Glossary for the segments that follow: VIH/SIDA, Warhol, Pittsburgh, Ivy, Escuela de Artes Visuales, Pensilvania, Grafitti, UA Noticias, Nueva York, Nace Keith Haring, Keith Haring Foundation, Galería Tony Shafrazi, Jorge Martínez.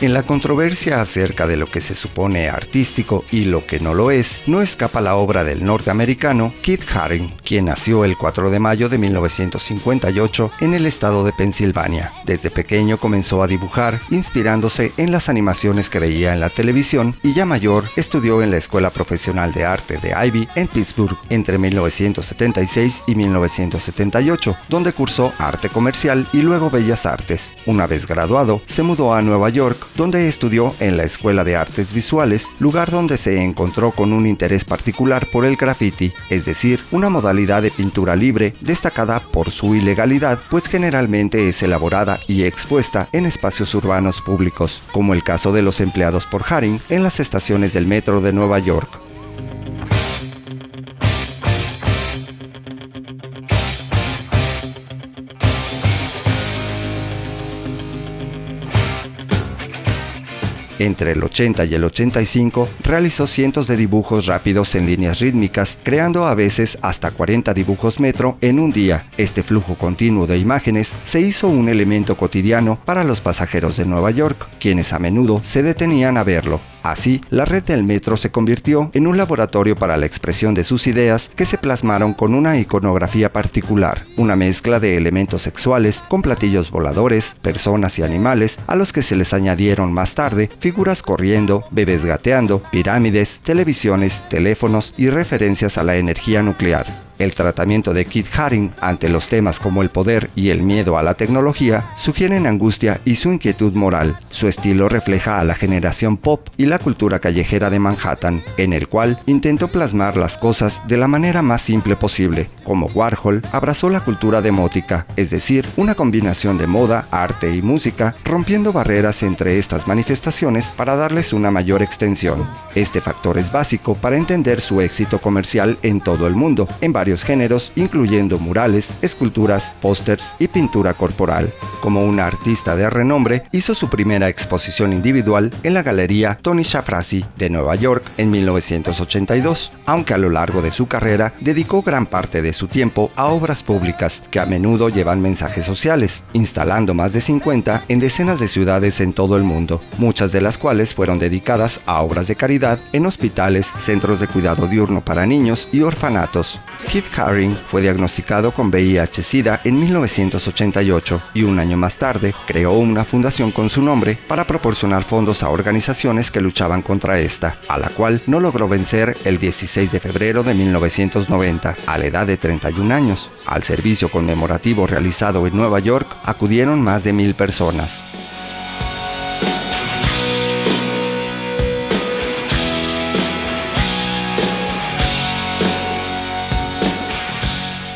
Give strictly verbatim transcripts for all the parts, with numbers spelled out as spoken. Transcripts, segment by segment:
En la controversia acerca de lo que se supone artístico y lo que no lo es, no escapa la obra del norteamericano Keith Haring, quien nació el cuatro de mayo de mil novecientos cincuenta y ocho en el estado de Pensilvania. Desde pequeño comenzó a dibujar, inspirándose en las animaciones que veía en la televisión, y ya mayor estudió en la Escuela Profesional de Arte de Ivy en Pittsburgh entre mil novecientos setenta y seis y mil novecientos setenta y ocho, donde cursó arte comercial y luego bellas artes. Una vez graduado, se mudó a Nueva York, donde estudió en la Escuela de Artes Visuales, lugar donde se encontró con un interés particular por el graffiti, es decir, una modalidad de pintura libre destacada por su ilegalidad, pues generalmente es elaborada y expuesta en espacios urbanos públicos, como el caso de los empleados por Haring en las estaciones del metro de Nueva York. Entre el ochenta y el ochenta y cinco realizó cientos de dibujos rápidos en líneas rítmicas, creando a veces hasta cuarenta dibujos metro en un día. Este flujo continuo de imágenes se hizo un elemento cotidiano para los pasajeros de Nueva York, quienes a menudo se detenían a verlo. Así, la red del metro se convirtió en un laboratorio para la expresión de sus ideas, que se plasmaron con una iconografía particular, una mezcla de elementos sexuales con platillos voladores, personas y animales, a los que se les añadieron más tarde figuras corriendo, bebés gateando, pirámides, televisiones, teléfonos y referencias a la energía nuclear. El tratamiento de Keith Haring ante los temas como el poder y el miedo a la tecnología sugieren angustia y su inquietud moral. Su estilo refleja a la generación pop y la cultura callejera de Manhattan, en el cual intentó plasmar las cosas de la manera más simple posible. Como Warhol, abrazó la cultura demótica, es decir, una combinación de moda, arte y música, rompiendo barreras entre estas manifestaciones para darles una mayor extensión. Este factor es básico para entender su éxito comercial en todo el mundo, en varios géneros, incluyendo murales, esculturas, pósters y pintura corporal. Como una artista de renombre, hizo su primera exposición individual en la Galería Tony Shafrazi de Nueva York en mil novecientos ochenta y dos, aunque a lo largo de su carrera dedicó gran parte de su tiempo a obras públicas que a menudo llevan mensajes sociales, instalando más de cincuenta en decenas de ciudades en todo el mundo, muchas de las cuales fueron dedicadas a obras de caridad en hospitales, centros de cuidado diurno para niños y orfanatos. Keith Haring fue diagnosticado con V I H SIDA en mil novecientos ochenta y ocho y un año más tarde creó una fundación con su nombre para proporcionar fondos a organizaciones que luchaban contra esta, a la cual no logró vencer el dieciséis de febrero de mil novecientos noventa, a la edad de treinta y un años. Al servicio conmemorativo realizado en Nueva York acudieron más de mil personas.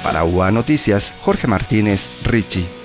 Para U A Noticias, Jorge Martínez, Richie.